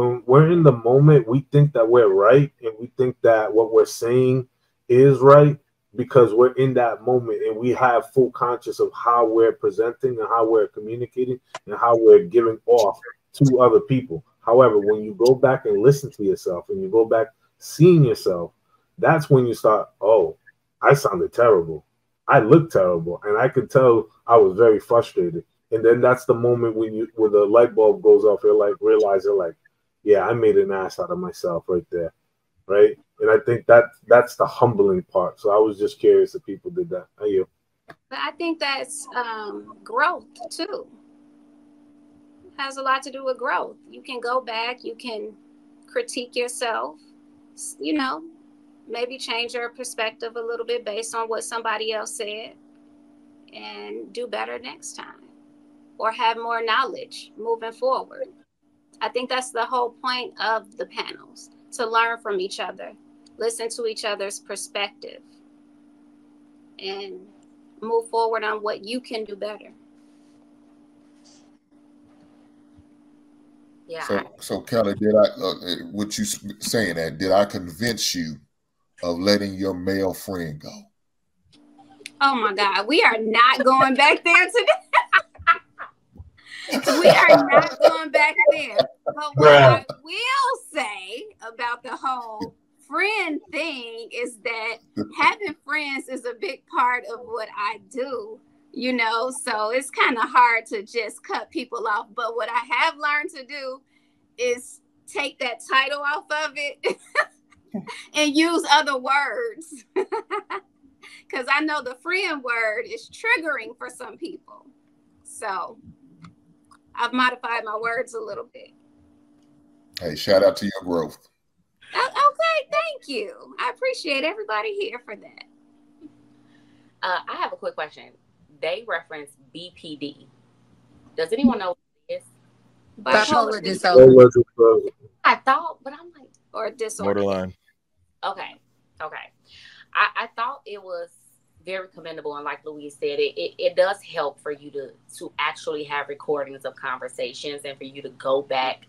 when we're in the moment, we think that we're right, and we think that what we're saying is right because we're in that moment and we have full conscious of how we're presenting and how we're communicating and how we're giving off to other people. However, when you go back and listen to yourself and you go back seeing yourself, that's when you start, oh, I sounded terrible. I looked terrible. And I could tell I was very frustrated. And then that's the moment when you, when the light bulb goes off, you're like, realize you're like, yeah, I made an ass out of myself right there, right? And I think that that's the humbling part. So I was just curious if people did that. How are you? But I think that's growth too. Has a lot to do with growth. You can go back, you can critique yourself, you know, maybe change your perspective a little bit based on what somebody else said, and do better next time, or have more knowledge moving forward. I think that's the whole point of the panels, to learn from each other, listen to each other's perspective, and move forward on what you can do better. Yeah. So Kelly, did I, what you saying that, did I convince you of letting your male friend go? Oh my God, we are not going back there today. We are not going back there. But what I will say about the whole friend thing is that having friends is a big part of what I do, you know, so it's kind of hard to just cut people off. But what I have learned to do is take that title off of it and use other words. Because I know the friend word is triggering for some people. So I've modified my words a little bit. Hey, shout out to your growth. Okay, thank you. I appreciate everybody here for that. I have a quick question. They reference BPD. Does anyone know what it is? Bipolar disorder. I thought, but I'm like, or disorder. Borderline. Okay, okay. I thought it was very commendable, and like Louise said, it does help for you to actually have recordings of conversations and for you to go back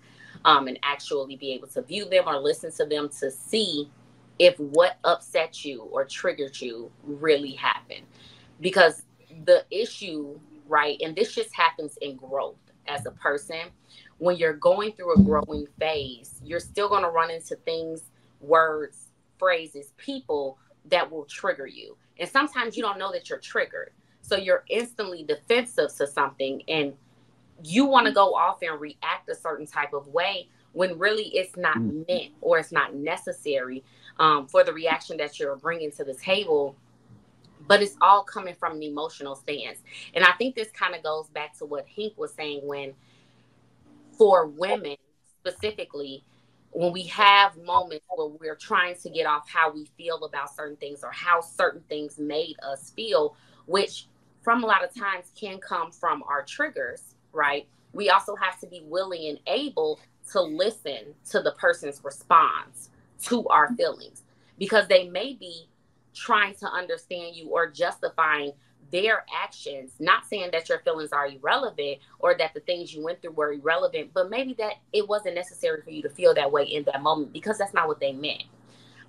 and actually be able to view them or listen to them to see if what upset you or triggered you really happened. Because the issue, right, and this just happens in growth as a person, when you're going through a growing phase, you're still going to run into things, words, phrases, people that will trigger you. And sometimes you don't know that you're triggered. So you're instantly defensive to something, and you want to go off and react a certain type of way when really it's not meant, or it's not necessary for the reaction that you're bringing to the table. But it's all coming from an emotional stance. And I think this kind of goes back to what Hank was saying, when for women specifically, when we have moments where we're trying to get off how we feel about certain things or how certain things made us feel, which from a lot of times can come from our triggers, right? We also have to be willing and able to listen to the person's response to our feelings, because they may be trying to understand you or justifying their actions, not saying that your feelings are irrelevant or that the things you went through were irrelevant, but maybe that it wasn't necessary for you to feel that way in that moment, because that's not what they meant.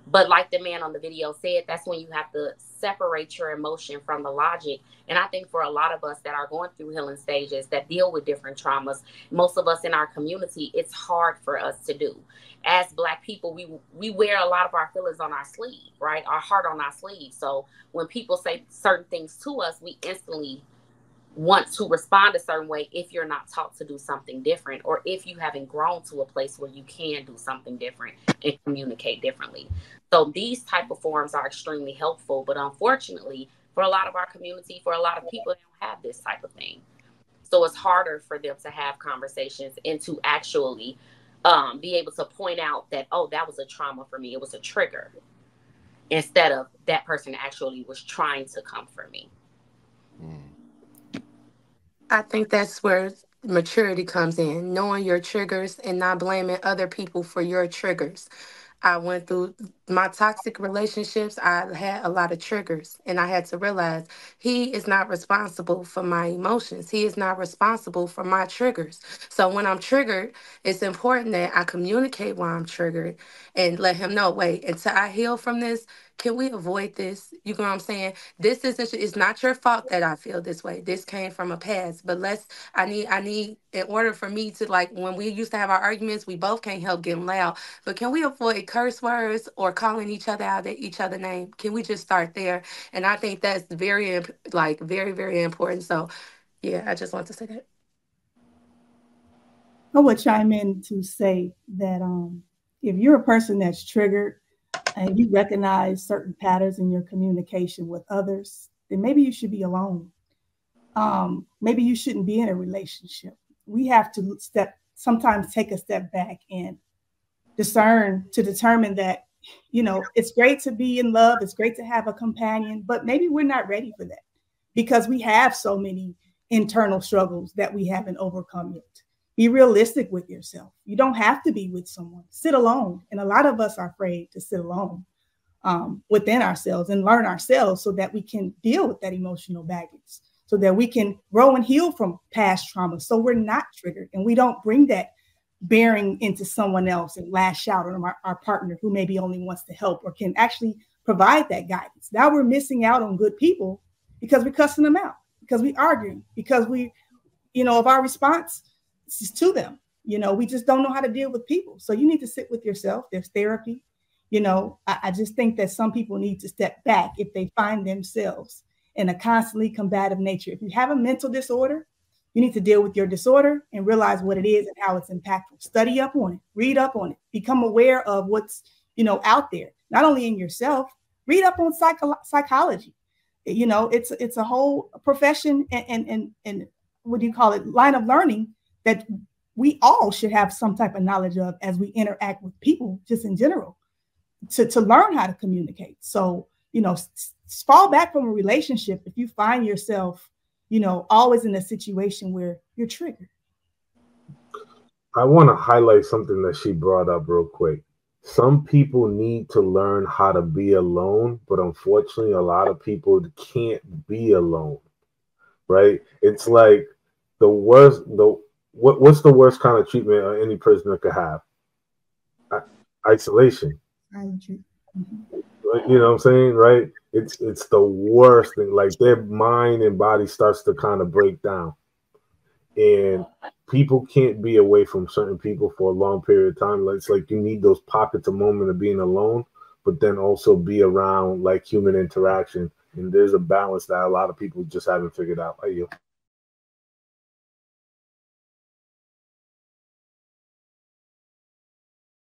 But like the man on the video said, that's when you have to separate your emotion from the logic. And I think for a lot of us that are going through healing stages, that deal with different traumas, most of us in our community, it's hard for us to do. As Black people, we wear a lot of our feelings on our sleeve, right? Our heart on our sleeve. So when people say certain things to us, we instantly want to respond a certain way if you're not taught to do something different, or if you haven't grown to a place where you can do something different and communicate differently. So these type of forums are extremely helpful, but unfortunately for a lot of our community, for a lot of people, they don't have this type of thing. So it's harder for them to have conversations and to actually be able to point out that, oh, that was a trauma for me, it was a trigger, instead of that person actually was trying to comfort me. I think that's where maturity comes in, knowing your triggers and not blaming other people for your triggers. I went through my toxic relationships. I had a lot of triggers, and I had to realize he is not responsible for my emotions. He is not responsible for my triggers. So when I'm triggered, it's important that I communicate why I'm triggered and let him know, wait, until I heal from this, can we avoid this? You know what I'm saying? This isn't, it's not your fault that I feel this way. This came from a past, but I need, in order for me to, like, when we used to have our arguments, we both can't help getting loud, but can we avoid curse words or calling each other out at each other's name? Can we just start there? And I think that's very, like, very, very important. So yeah, I just want to say that. I would chime in to say that if you're a person that's triggered, and you recognize certain patterns in your communication with others, then maybe you should be alone. Maybe you shouldn't be in a relationship. We have to sometimes take a step back and discern to determine that, you know, it's great to be in love. It's great to have a companion, but maybe we're not ready for that because we have so many internal struggles that we haven't overcome yet. Be realistic with yourself. You don't have to be with someone. Sit alone. And a lot of us are afraid to sit alone within ourselves and learn ourselves so that we can deal with that emotional baggage, so that we can grow and heal from past trauma, so we're not triggered and we don't bring that bearing into someone else and lash out on our partner who maybe only wants to help or can actually provide that guidance. Now we're missing out on good people because we're cussing them out, because we're arguing, because we, you know, of our response to them. You know, we just don't know how to deal with people. So you need to sit with yourself. There's therapy. You know, I just think that some people need to step back if they find themselves in a constantly combative nature. If you have a mental disorder, you need to deal with your disorder and realize what it is and how it's impactful. Study up on it, read up on it, become aware of what's, you know, out there, not only in yourself, read up on psychology. You know, it's a whole profession and what do you call it, line of learning that we all should have some type of knowledge of as we interact with people just in general to learn how to communicate. So, you know, fall back from a relationship if you find yourself, you know, always in a situation where you're triggered. I want to highlight something that she brought up real quick. Some people need to learn how to be alone, but unfortunately, a lot of people can't be alone, right? It's like the worst, what's the worst kind of treatment any prisoner could have? Isolation. You know what I'm saying, right? It's the worst thing. Like, their mind and body starts to kind of break down. And people can't be away from certain people for a long period of time. It's like you need those pockets, a moment of being alone, but then also be around, like, human interaction. And there's a balance that a lot of people just haven't figured out.